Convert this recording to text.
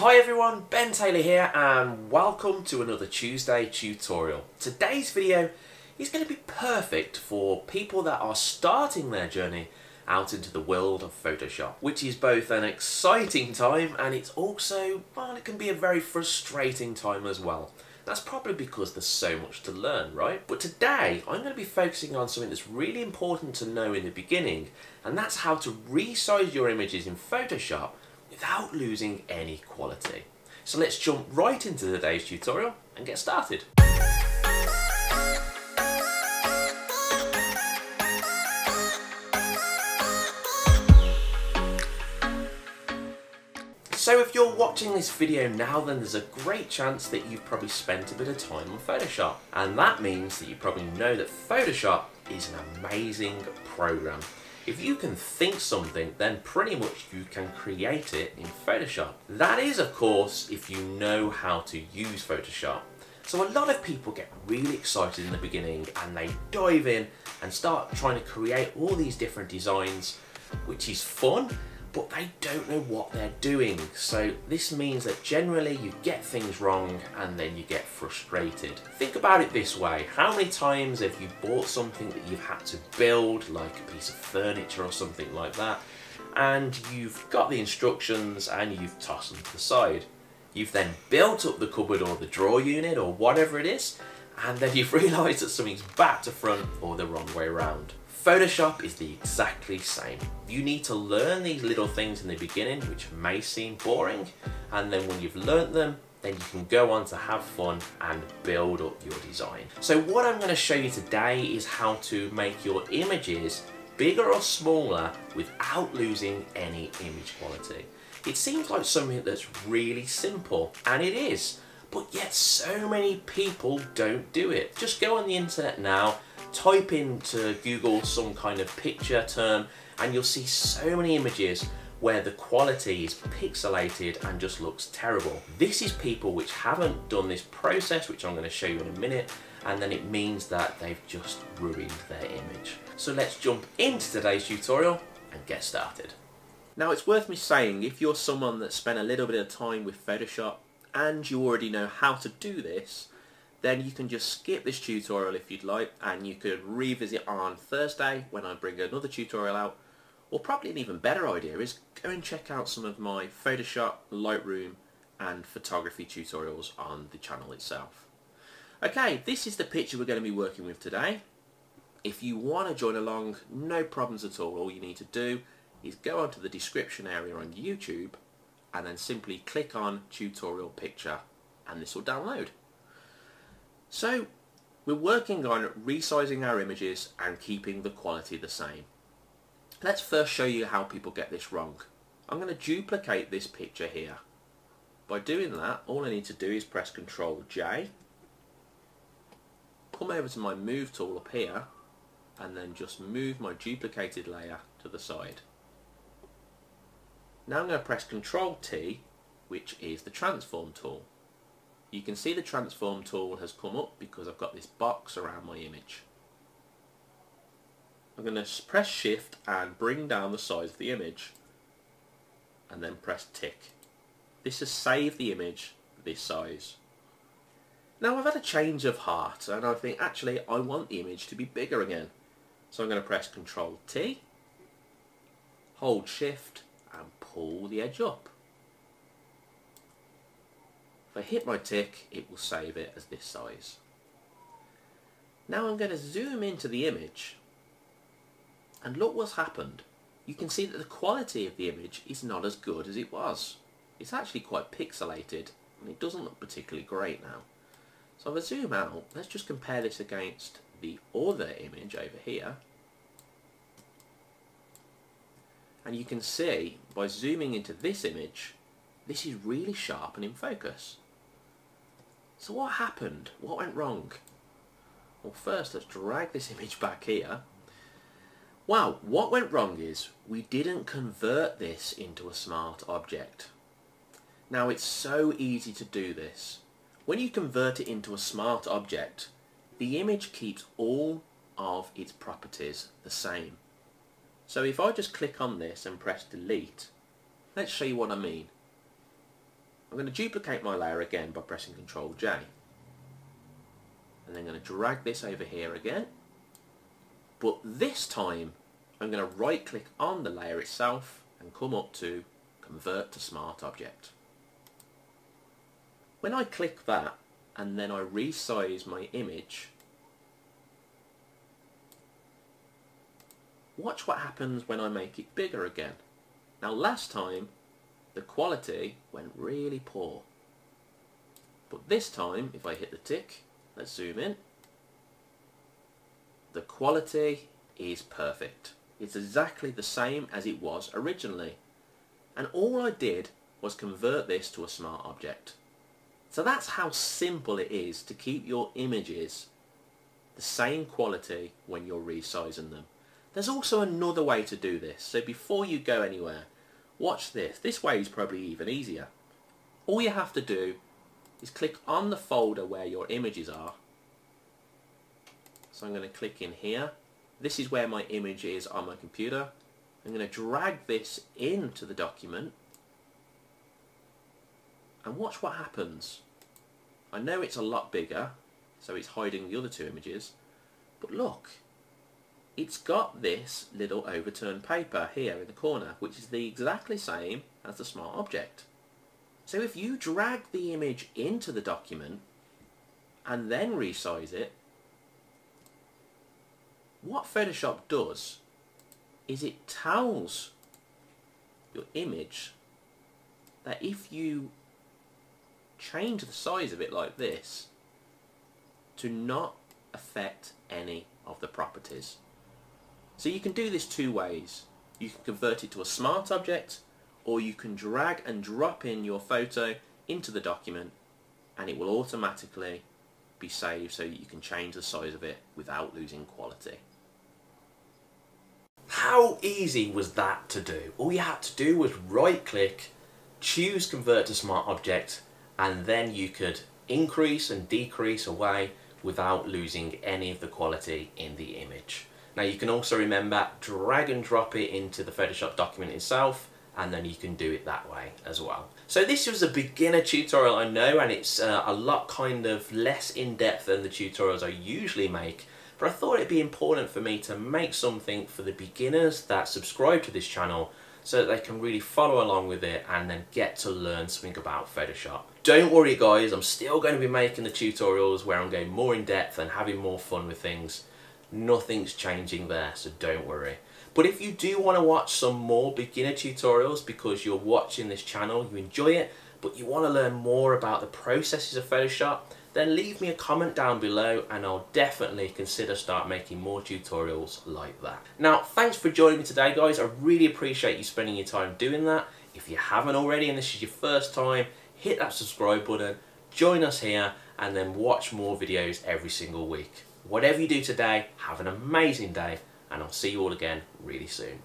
Hi everyone, Ben Taylor here and welcome to another Tuesday tutorial. Today's video is going to be perfect for people that are starting their journey out into the world of Photoshop, which is both an exciting time and it's also, well, it can be a very frustrating time as well. That's probably because there's so much to learn, right? But today, I'm going to be focusing on something that's really important to know in the beginning, and that's how to resize your images in Photoshop without losing any quality. So let's jump right into today's tutorial and get started. So if you're watching this video now, then there's a great chance that you've probably spent a bit of time on Photoshop. And that means that you probably know that Photoshop is an amazing program. If you can think something, then pretty much you can create it in Photoshop. That is, of course, if you know how to use Photoshop. So a lot of people get really excited in the beginning and they dive in and start trying to create all these different designs, which is fun, but they don't know what they're doing. So this means that generally you get things wrong and then you get frustrated. Think about it this way. How many times have you bought something that you've had to build, like a piece of furniture or something like that, and you've got the instructions and you've tossed them to the side? You've then built up the cupboard or the drawer unit or whatever it is, and then you've realized that something's back to front or the wrong way around. Photoshop is the exactly same. You need to learn these little things in the beginning, which may seem boring, and then when you've learnt them, then you can go on to have fun and build up your design. So what I'm going to show you today is how to make your images bigger or smaller without losing any image quality. It seems like something that's really simple, and it is, but yet so many people don't do it. Just go on the internet now, type into Google some kind of picture term and you'll see so many images where the quality is pixelated and just looks terrible. This is people which haven't done this process, which I'm going to show you in a minute, and then it means that they've just ruined their image. So let's jump into today's tutorial and get started. Now it's worth me saying, if you're someone that spent a little bit of time with Photoshop and you already know how to do this, then you can just skip this tutorial if you'd like, and you could revisit on Thursday when I bring another tutorial out. Or probably an even better idea is go and check out some of my Photoshop, Lightroom and photography tutorials on the channel itself. Okay, this is the picture we're going to be working with today. If you want to join along, no problems at all you need to do is go onto the description area on YouTube and then simply click on tutorial picture and this will download. So we're working on resizing our images and keeping the quality the same. Let's first show you how people get this wrong. I'm going to duplicate this picture here. By doing that, all I need to do is press Ctrl J, come over to my move tool up here, and then just move my duplicated layer to the side. Now I'm going to press Ctrl T, which is the transform tool. You can see the transform tool has come up because I've got this box around my image. I'm going to press shift and bring down the size of the image and then press tick. This has saved the image this size. Now I've had a change of heart and I think actually I want the image to be bigger again. So I'm going to press Ctrl T, hold shift and pull the edge up. If I hit my tick, it will save it as this size. Now I'm going to zoom into the image and look what's happened. You can see that the quality of the image is not as good as it was. It's actually quite pixelated and it doesn't look particularly great now. So if I zoom out, let's just compare this against the other image over here. And you can see by zooming into this image, this is really sharp and in focus. So what happened? What went wrong? Well, first let's drag this image back here. Wow, what went wrong is we didn't convert this into a smart object. Now it's so easy to do this. When you convert it into a smart object, the image keeps all of its properties the same. So if I just click on this and press delete, let's show you what I mean. I'm I'm going to duplicate my layer again by pressing Ctrl J. And then I'm going to drag this over here again. But this time, I'm going to right click on the layer itself and come up to Convert to Smart Object. When I click that and then I resize my image, watch what happens when I make it bigger again. Now last time the quality went really poor, but this time if I hit the tick, let's zoom in, the quality is perfect. It's exactly the same as it was originally, and all I did was convert this to a smart object. So that's how simple it is to keep your images the same quality when you're resizing them. There's also another way to do this, so before you go anywhere, watch this. This way is probably even easier. All you have to do is click on the folder where your images are. So I'm going to click in here. This is where my image is on my computer. I'm going to drag this into the document and watch what happens. I know it's a lot bigger, so it's hiding the other two images, but look. It's got this little overturned paper here in the corner, which is the exactly same as the smart object. So if you drag the image into the document and then resize it, what Photoshop does is it tells your image that if you change the size of it like this, to not affect any of the properties. So you can do this two ways. You can convert it to a smart object, or you can drag and drop in your photo into the document and it will automatically be saved so you can change the size of it without losing quality. How easy was that to do? All you had to do was right click, choose convert to smart object, and then you could increase and decrease away without losing any of the quality in the image. Now you can also remember, drag and drop it into the Photoshop document itself, and then you can do it that way as well. So this was a beginner tutorial, I know, and it's a lot kind of less in-depth than the tutorials I usually make, but I thought it'd be important for me to make something for the beginners that subscribe to this channel so that they can really follow along with it and then get to learn something about Photoshop. Don't worry guys, I'm still going to be making the tutorials where I'm going more in depth and having more fun with things. Nothing's changing there, so don't worry. But if you do want to watch some more beginner tutorials because you're watching this channel, you enjoy it, but you want to learn more about the processes of Photoshop, then leave me a comment down below and I'll definitely consider start making more tutorials like that. Now, thanks for joining me today, guys. I really appreciate you spending your time doing that. If you haven't already and this is your first time, hit that subscribe button, join us here, and then watch more videos every single week. Whatever you do today, have an amazing day, and I'll see you all again really soon.